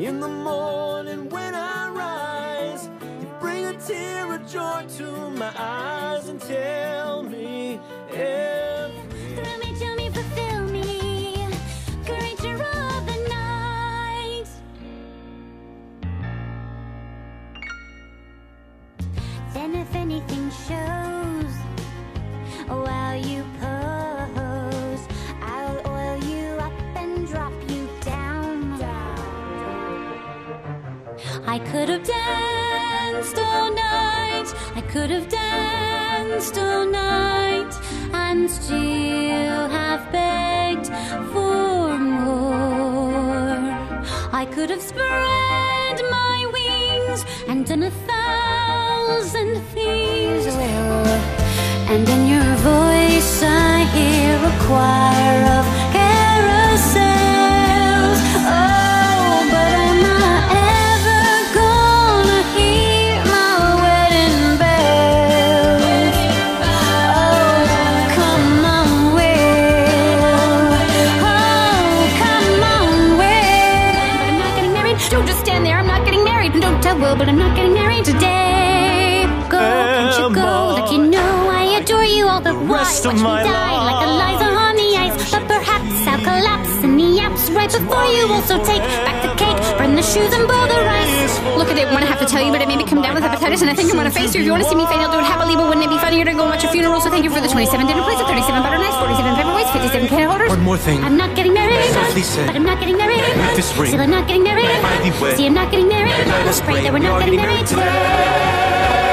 In the morning when I rise, you bring a tear of joy to my eyes and tell me everything. And if anything shows while you pose, I'll oil you up and drop you down. I could have danced all night, I could have danced all night, and still have begged for more. I could have spread my wings and done a thousand things. And in your voice I hear a choir of carousels. Oh, but am I ever gonna hear my wedding bell? Oh, come on, Will. Oh, come on, Will. I'm not getting married, don't just stand there. I'm not getting married, and don't tell Will, but I'm not getting married today. Go, like you know I adore you all the while. Watch me die like Eliza on the ice. But perhaps I'll collapse in the apps right before you also take back the cake, burn the shoes and boil the rice. Look, I didn't want to have to tell you, but I maybe come down with hepatitis and I think I'm on a face. If you want to see me faint, I'll do it happily, but wouldn't it be funnier to go watch a funeral? So thank you for the 27 dinner plates, 37 butter knives, 47 pepper weights, 57 can holders. One more thing. I'm not getting married. But I'm not getting married. This ring. See, I'm not getting married. See, I'm not getting married. Let's pray that we're not getting married today.